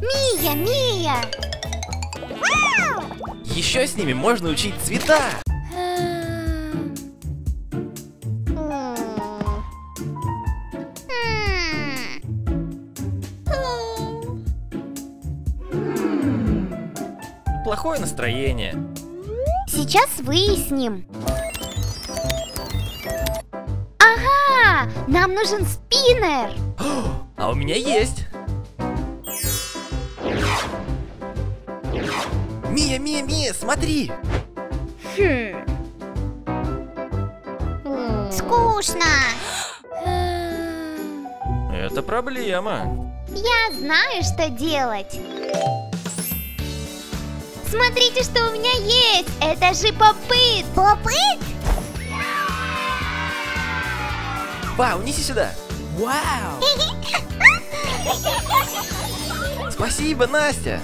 Мия, Мия! Вау! Еще с ними можно учить цвета! Плохое настроение. Сейчас выясним. Ага, нам нужен спиннер. А у меня есть. Мия, Мия, Мия, смотри. Скучно. Это проблема. Я знаю, что делать. Смотрите, что у меня есть! Это же Pop It! Pop It? Вау, неси сюда! Вау! Спасибо, Настя!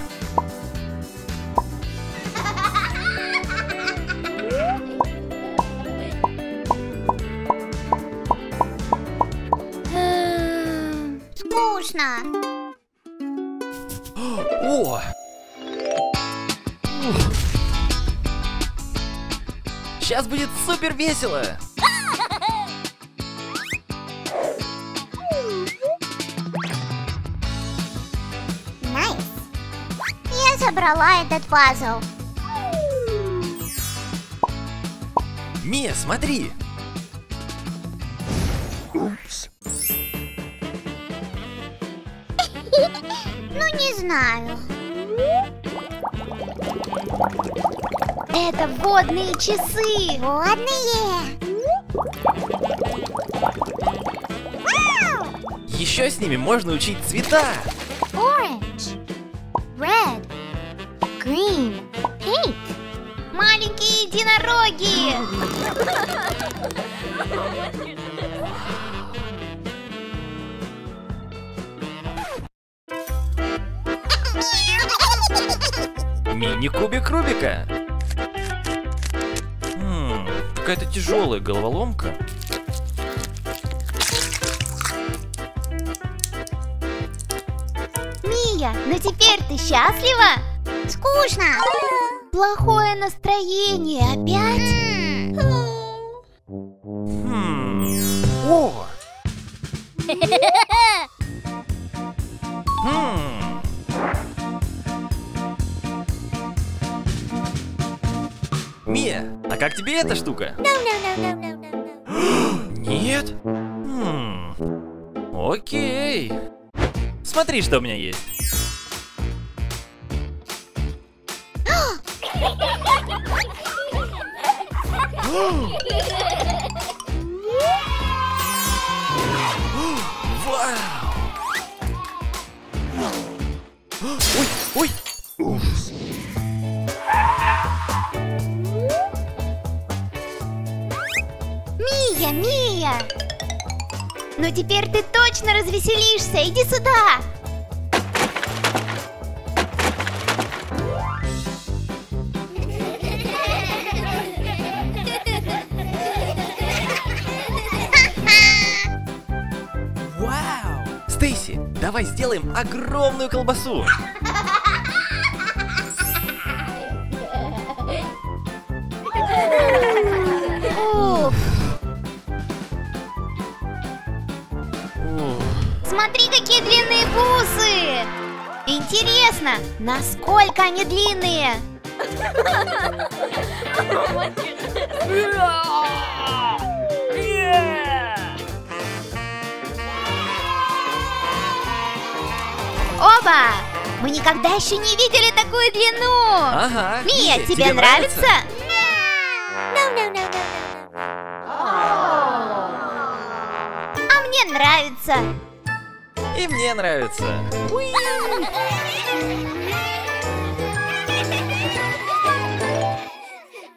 Скучно! О! Сейчас будет супер весело! Найс! Я собрала этот пазл. Мия, смотри! Упс. Ну, не знаю. Это водные часы! Водные! Вау! Еще с ними можно учить цвета! Orange, red, green, pink. Маленькие единороги! Мини-кубик Рубика! Какая-то тяжелая головоломка. Мия, ну теперь ты счастлива? Скучно. Плохое настроение опять? О! Мия, а как тебе эта штука? Нет? Окей. Смотри, что у меня есть. Вау! Ой, ой! Мия, Мия! Ну теперь ты точно развеселишься! Иди сюда! Вау! Стейси, давай сделаем огромную колбасу! Смотри, какие длинные бусы! Интересно, насколько они длинные? Оба! Мы никогда еще не видели такую длину! Ага, Мия, тебе нравится? А мне нравится! И мне нравится.